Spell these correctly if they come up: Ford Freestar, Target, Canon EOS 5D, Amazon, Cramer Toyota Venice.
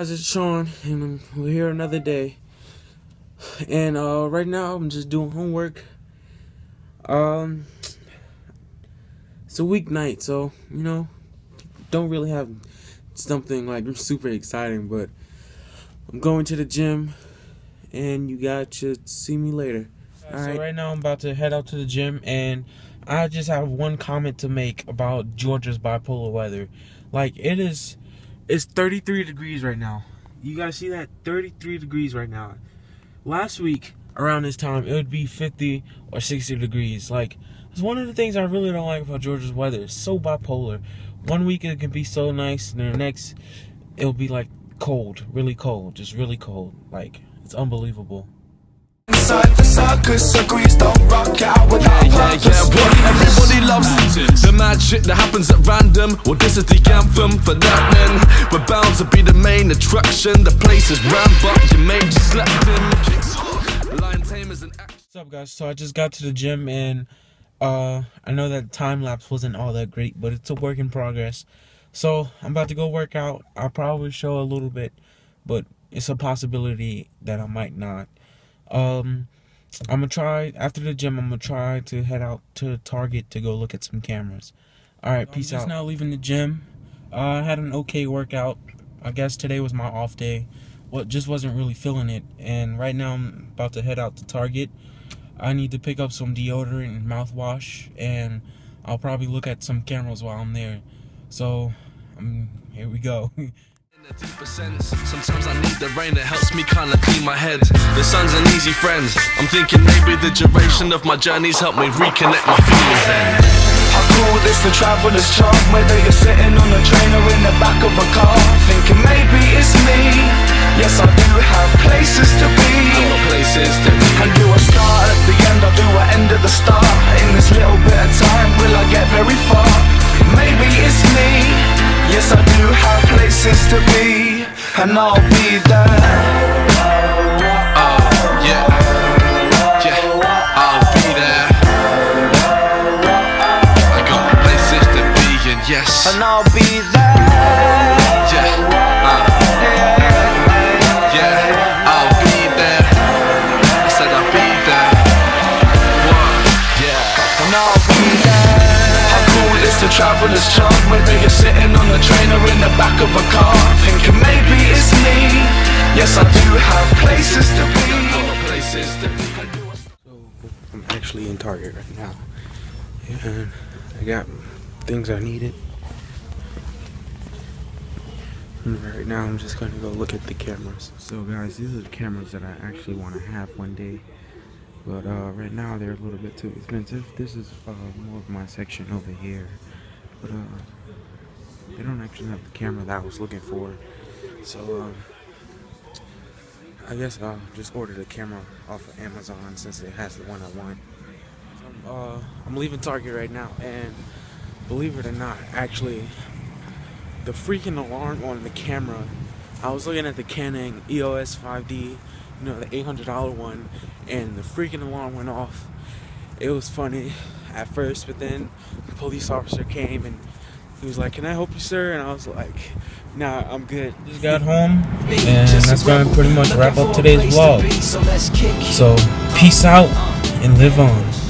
Guys, it's Sean, and we're here another day. And right now, I'm just doing homework. It's a weeknight, so you know, don't really have something like super exciting. But I'm going to the gym, and you guys should see me later. All right. So right now, I'm about to head out to the gym, and I just have one comment to make about Georgia's bipolar weather. Like it is. It's 33 degrees right now. You guys see that? 33 degrees right now. Last week, around this time, it would be 50 or 60 degrees. Like, it's one of the things I really don't like about Georgia's weather. It's so bipolar. One week it can be so nice, and the next, it'll be like cold, really cold, just really cold. Like, it's unbelievable. Inside the circus, circles don't rock out without everybody loves the magic that happens at random. Well, this is the anthem for that man. We're bound to be the main attraction. The place is rammed up, you may just slept in. Lion tamers and action. What's up, guys? So I just got to the gym, and I know that time lapse wasn't all that great, but it's a work in progress. So I'm about to go work out. I'll probably show a little bit, but it's a possibility that I might not. I'm gonna try after the gym. I'm gonna try to head out to Target to go look at some cameras. All right, peace out. I'm just now leaving the gym. I had an okay workout. I guess today was my off day. Well, just wasn't really feeling it. And right now I'm about to head out to Target. I need to pick up some deodorant and mouthwash, and I'll probably look at some cameras while I'm there. So, here we go. In a deeper sense, sometimes I need the rain that helps me kind of clean my head. The sun's an easy friend. I'm thinking maybe the duration of my journeys helped me reconnect my feelings then. How cool is the traveler's charm? Whether you're sitting on a train or in the back of a car, thinking maybe it's me. Yes, I do have places to be. And do I start at the end or do I end at the start? In this little bit of time, will I get very far? Maybe it's me. Yes, I do have places to be, and I'll be there. Traveler's charm, whether you're sitting on the train or in the back of a car, thinking maybe it's me. Yes, I do have places to be. So I'm actually in Target right now, and I got things I needed. And right now, I'm just gonna go look at the cameras. So guys, these are the cameras that I actually want to have one day. But right now they're a little bit too expensive. This is more of my section over here. But they don't actually have the camera that I was looking for. So I guess I'll just order the camera off of Amazon since it has the one I want. So, I'm leaving Target right now, and believe it or not, actually, the freaking alarm on the camera. I was looking at the Canon EOS 5D. You know, the $800 one, and the freaking alarm went off. It was funny at first, but then the police officer came and he was like, "Can I help you, sir?" And I was like, "Nah, I'm good." Just got home, and that's gonna pretty much wrap up today's vlog. So peace out and live on.